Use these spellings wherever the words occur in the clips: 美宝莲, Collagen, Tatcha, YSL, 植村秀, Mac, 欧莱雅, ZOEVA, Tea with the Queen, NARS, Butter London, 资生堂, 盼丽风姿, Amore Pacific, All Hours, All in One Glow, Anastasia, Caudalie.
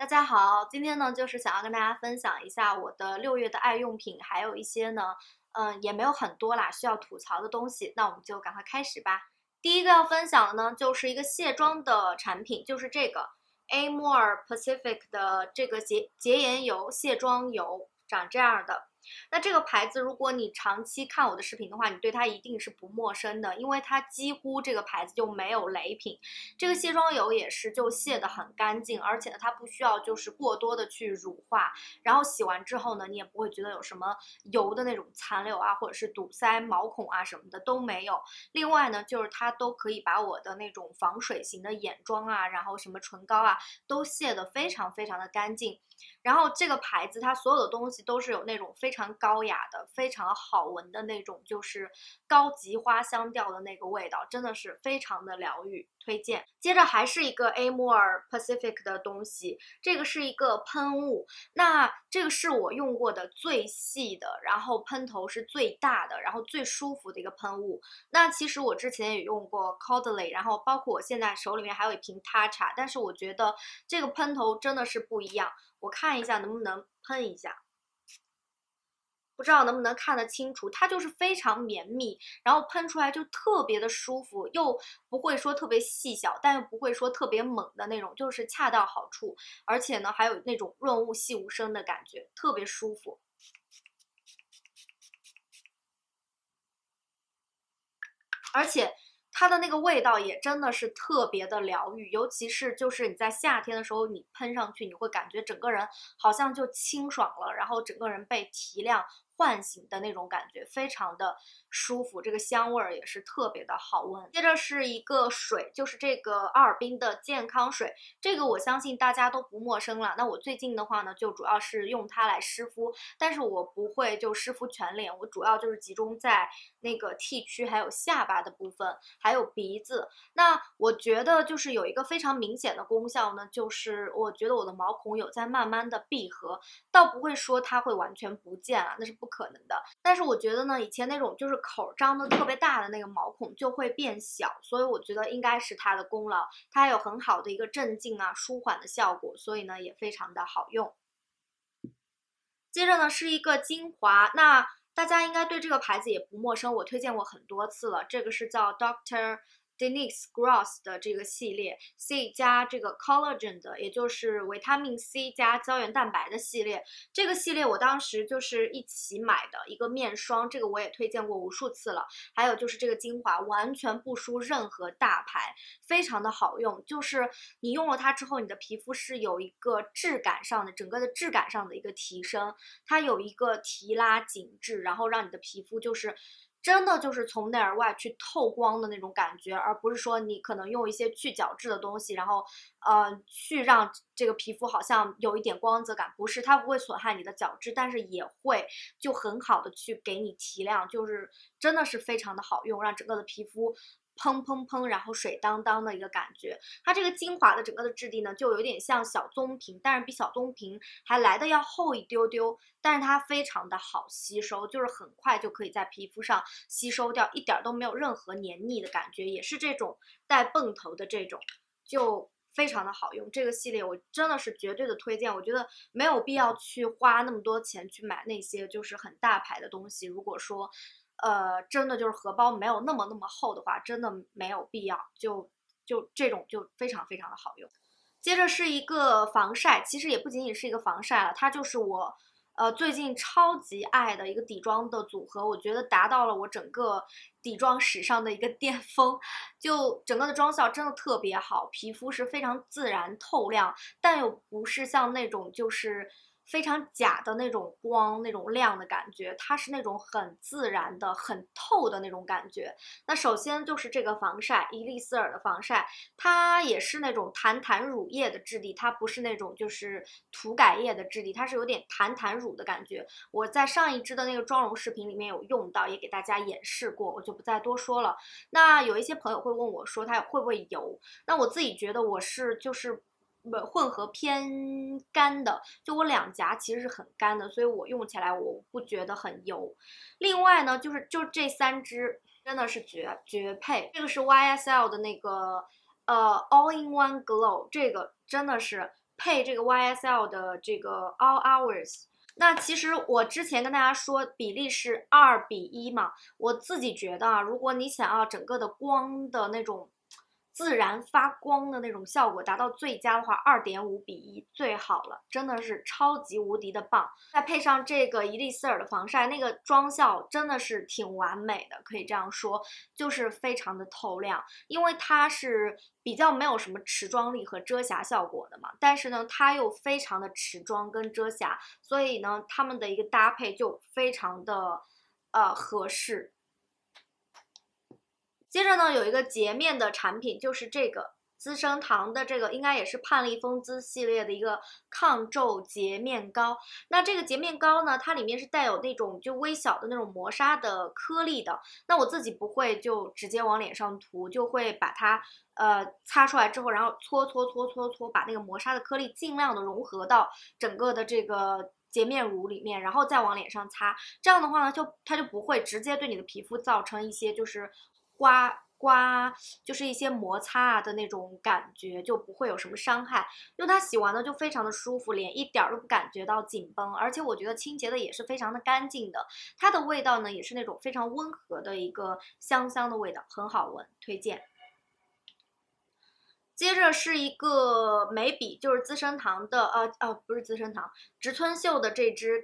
大家好，今天呢就是想要跟大家分享一下我的6月的爱用品，还有一些呢，也没有很多啦，需要吐槽的东西，那我们就赶快开始吧。第一个要分享的呢就是一个卸妆的产品，就是这个 Amore Pacific 的这个洁颜油卸妆油，长这样的。 那这个牌子，如果你长期看我的视频的话，你对它一定是不陌生的，因为它几乎这个牌子就没有雷品。这个卸妆油也是就卸得很干净，而且呢，它不需要就是过多的去乳化，然后洗完之后呢，你也不会觉得有什么油的那种残留啊，或者是堵塞、毛孔啊什么的都没有。另外呢，就是它都可以把我的那种防水型的眼妆啊，然后什么唇膏啊，都卸得非常非常的干净。 然后这个牌子它所有的东西都是有那种非常高雅的、非常好闻的那种，就是高级花香调的那个味道，真的是非常的疗愈，推荐。接着还是一个 Amore Pacific 的东西，这个是一个喷雾，那这个是我用过的最细的，然后喷头是最大的，然后最舒服的一个喷雾。那其实我之前也用过 Caudalie， 然后包括我现在手里面还有一瓶 Tatcha， 但是我觉得这个喷头真的是不一样。 我看一下能不能喷一下，不知道能不能看得清楚。它就是非常绵密，然后喷出来就特别的舒服，又不会说特别细小，但又不会说特别猛的那种，就是恰到好处。而且呢，还有那种润物细无声的感觉，特别舒服。 而且它的那个味道也真的是特别的疗愈，尤其是就是你在夏天的时候，你喷上去，你会感觉整个人好像就清爽了，然后整个人被提亮唤醒的那种感觉，非常的舒服。这个香味儿也是特别的好闻。接着是一个水，就是这个阿尔滨的健康水，这个我相信大家都不陌生了。那我最近的话呢，就主要是用它来湿敷，但是我不会就湿敷全脸，我主要就是集中在那个 T 区，还有下巴的部分。 还有鼻子，那我觉得就是有一个非常明显的功效呢，就是我觉得我的毛孔有在慢慢的闭合，倒不会说它会完全不见啊，那是不可能的。但是我觉得呢，以前那种就是口张的特别大的那个毛孔就会变小，所以我觉得应该是它的功劳，它有很好的一个镇静啊、舒缓的效果，所以呢也非常的好用。接着呢是一个精华，那 大家应该对这个牌子也不陌生，我推荐过很多次了。这个是叫 Dr. Denise Gross 的这个系列 C 加这个 Collagen 的，也就是维他命 C 加胶原蛋白的系列。这个系列我当时就是一起买的一个面霜，这个我也推荐过无数次了。还有就是这个精华，完全不输任何大牌，非常的好用。就是你用了它之后，你的皮肤是有一个质感上的整个的质感上的一个提升，它有一个提拉紧致，然后让你的皮肤就是 真的就是从内而外去透光的那种感觉，而不是说你可能用一些去角质的东西，然后去让这个皮肤好像有一点光泽感。不是，它不会损害你的角质，但是也会就很好的去给你提亮，就是真的是非常的好用，让整个的皮肤 砰砰砰，然后水当当的一个感觉。它这个精华的整个的质地呢，就有点像小棕瓶，但是比小棕瓶还来的要厚一丢丢，但是它非常的好吸收，就是很快就可以在皮肤上吸收掉，一点都没有任何黏腻的感觉，也是这种带泵头的这种，就 非常的好用，这个系列我真的是绝对的推荐。我觉得没有必要去花那么多钱去买那些就是很大牌的东西。如果说，真的就是荷包没有那么厚的话，真的没有必要。就这种就非常非常的好用。接着是一个防晒，其实也不仅仅是一个防晒了，它就是我 最近超级爱的一个底妆的组合，我觉得达到了我整个底妆史上的一个巅峰，就整个的妆效真的特别好，皮肤是非常自然透亮，但又不是像那种就是非常假的那种光、那种亮的感觉，它是那种很自然的、很透的那种感觉。那首先就是这个防晒，伊丽丝尔的防晒，它也是那种弹弹乳液的质地，它不是那种就是涂改液的质地，它是有点弹弹乳的感觉。我在上一支的那个妆容视频里面有用到，也给大家演示过，我就不再多说了。那有一些朋友会问我说它会不会油？那我自己觉得我是就是 混合偏干的，就我两颊其实是很干的，所以我用起来我不觉得很油。另外呢，就这三支真的是绝配。这个是 YSL 的那个All in One Glow， 这个真的是 漂配这个 YSL 的这个 All Hours。 那其实我之前跟大家说比例是2:1嘛，我自己觉得啊，如果你想要整个的光的那种自然发光的那种效果达到最佳的话，2.5:1最好了，真的是超级无敌的棒。再配上这个一粒丝尔的防晒，那个妆效真的是挺完美的，可以这样说，就是非常的透亮，因为它是比较没有什么持妆力和遮瑕效果的嘛，但是呢，它又非常的持妆跟遮瑕，所以呢，它们的一个搭配就非常的合适。 接着呢，有一个洁面的产品，就是这个资生堂的这个，应该也是盼丽风姿系列的一个抗皱洁面膏。那这个洁面膏呢，它里面是带有那种就微小的那种磨砂的颗粒的。那我自己不会就直接往脸上涂，就会把它擦出来之后，然后搓，把那个磨砂的颗粒尽量的融合到整个的这个 洁面乳里面，然后再往脸上擦。这样的话呢，它就不会直接对你的皮肤造成一些就是 就是一些摩擦的那种感觉，就不会有什么伤害。因为它洗完呢就非常的舒服，脸一点儿都不感觉到紧绷，而且我觉得清洁的也是非常的干净的。它的味道呢也是那种非常温和的一个香的味道，很好闻，推荐。 接着是一个眉笔，就是资生堂的，不是资生堂，植村秀的这支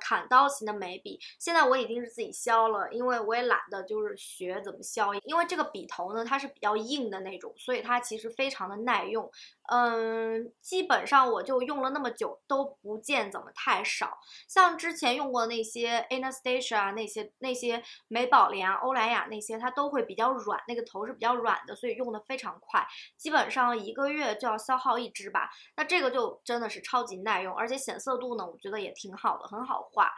砍刀型的眉笔。现在我已经是自己削了，因为我也懒得就是学怎么削，因为这个笔头呢它是比较硬的那种，所以它其实非常的耐用。基本上我就用了那么久都不见怎么太少。像之前用过的那些 Anastasia 啊，那些美宝莲啊、欧莱雅那些，它都会比较软，那个头是比较软的，所以用的非常快，基本上 1个月就要消耗一支吧，那这个就真的是超级耐用，而且显色度呢，我觉得也挺好的，很好画。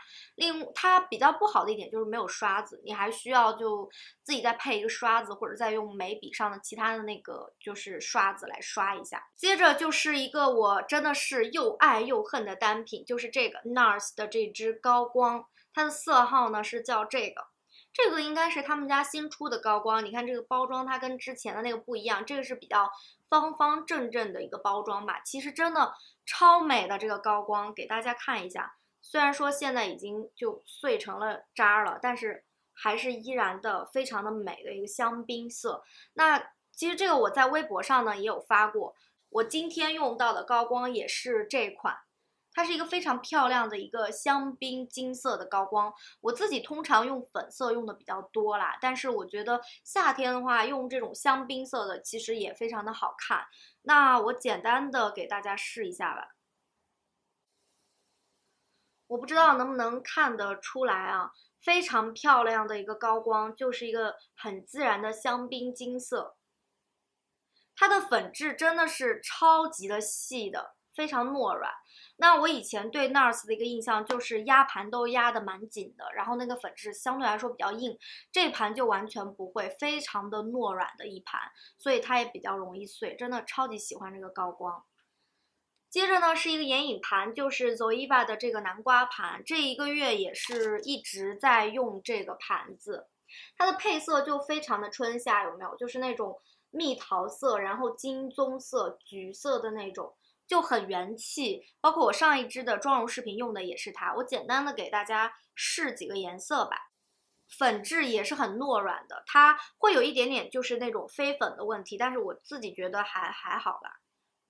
它比较不好的一点就是没有刷子，你还需要就自己再配一个刷子，或者再用眉笔上的其他的那个就是刷子来刷一下。接着就是一个我真的是又爱又恨的单品，就是这个 NARS 的这支高光，它的色号呢是叫这个。 这个应该是他们家新出的高光，你看这个包装，它跟之前的那个不一样，这个是比较方方正正的一个包装吧。其实真的超美的这个高光，给大家看一下。虽然说现在已经就碎成了渣了，但是还是依然的非常的美的一个香槟色。那其实这个我在微博上呢也有发过，我今天用到的高光也是这款。 它是一个非常漂亮的一个香槟金色的高光，我自己通常用粉色用的比较多啦，但是我觉得夏天的话用这种香槟色的其实也非常的好看。那我简单的给大家试一下吧，我不知道能不能看得出来啊，非常漂亮的一个高光，就是一个很自然的香槟金色，它的粉质真的是超级的细的，非常糯软。 那我以前对 NARS 的一个印象就是压盘都压得蛮紧的，然后那个粉质相对来说比较硬，这盘就完全不会，非常的糯软的一盘，所以它也比较容易碎，真的超级喜欢这个高光。接着呢是一个眼影盘，就是 ZOEVA 的这个南瓜盘，这1个月也是一直在用这个盘子，它的配色就非常的春夏，有没有？就是那种蜜桃色，然后金棕色、橘色的那种。 就很元气，包括我上一支的妆容视频用的也是它。我简单的给大家试几个颜色吧，粉质也是很糯软的，它会有一点点就是那种飞粉的问题，但是我自己觉得还好吧，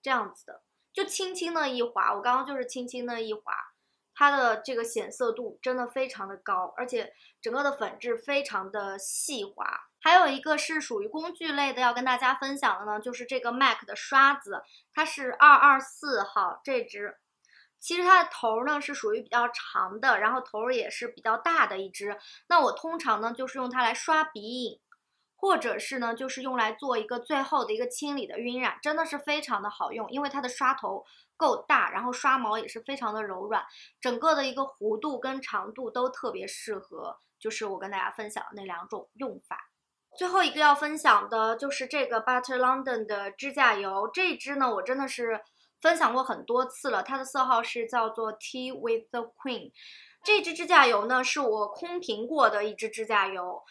这样子的，就轻轻的一划，我刚刚就是轻轻的一划，它的这个显色度真的非常的高，而且整个的粉质非常的细滑。 还有一个是属于工具类的，要跟大家分享的呢，就是这个 Mac 的刷子，它是224号这支。其实它的头呢是属于比较长的，然后头也是比较大的一支。那我通常呢就是用它来刷鼻影，或者是呢就是用来做一个最后的一个清理的晕染，真的是非常的好用，因为它的刷头够大，然后刷毛也是非常的柔软，整个的一个弧度跟长度都特别适合，就是我跟大家分享的那2种用法。 最后一个要分享的就是这个 Butter London 的指甲油，这支呢我真的是分享过很多次了，它的色号是叫做 Tea with the Queen。这支指甲油呢是我空瓶过的一支指甲油，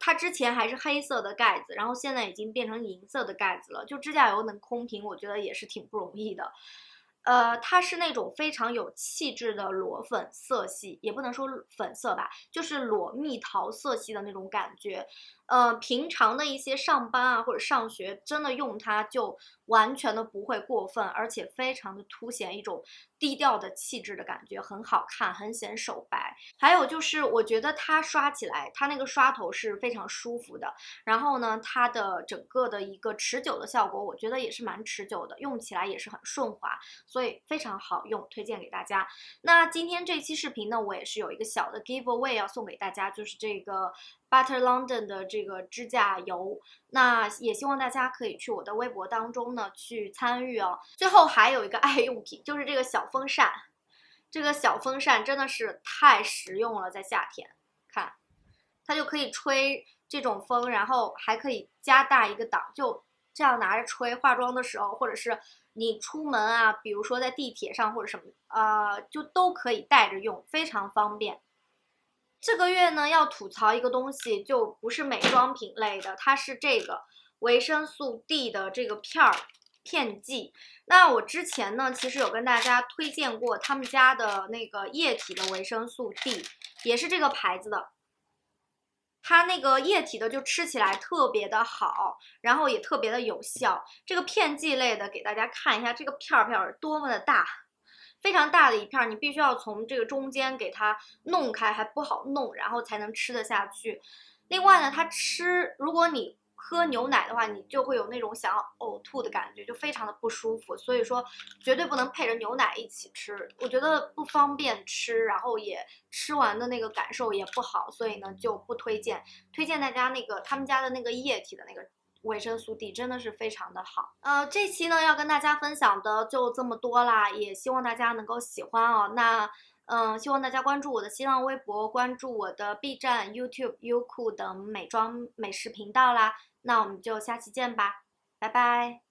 它之前还是黑色的盖子，然后现在已经变成银色的盖子了。就指甲油能空瓶，我觉得也是挺不容易的。它是那种非常有气质的裸粉色系，也不能说粉色吧，就是裸蜜桃色系的那种感觉。平常的一些上班啊或者上学，真的用它就完全的不会过分，而且非常的凸显一种低调的气质的感觉，很好看，很显手白。还有就是我觉得它刷起来，它那个刷头是非常舒服的，然后呢，它的整个的一个持久的效果，我觉得也是蛮持久的，用起来也是很顺滑，所以非常好用，推荐给大家。那今天这期视频呢，我也是有一个小的 giveaway 要送给大家，就是这个 Butter London 的这个指甲油，那也希望大家可以去我的微博当中呢去参与哦。最后还有一个爱用品，就是这个小风扇，这个小风扇真的是太实用了，在夏天，看，它就可以吹这种风，然后还可以加大一个档，就这样拿着吹，化妆的时候或者是你出门啊，比如说在地铁上或者什么，就都可以带着用，非常方便。这个月呢，要吐槽一个东西，就不是美妆品类的，它是这个维生素 D 的这个片剂。那我之前呢，其实有跟大家推荐过他们家的那个液体的维生素 D， 也是这个牌子的。它那个液体的就吃起来特别的好，然后也特别的有效。这个片剂类的，给大家看一下这个片儿多么的大。非常大的一片，你必须要从这个中间给它弄开，还不好弄，然后才能吃得下去。另外呢，它吃，如果你喝牛奶的话，你就会有那种想要呕吐的感觉，就非常的不舒服。所以说，绝对不能配着牛奶一起吃，我觉得不方便吃，然后也吃完的那个感受也不好，所以呢就不推荐。推荐大家那个他们家的那个液体的那个维生素 D， 真的是非常的好。这期呢要跟大家分享的就这么多啦，也希望大家能够喜欢哦。那希望大家关注我的新浪微博，关注我的 B 站、YouTube、优酷等美妆美食频道啦。那我们就下期见吧，拜拜。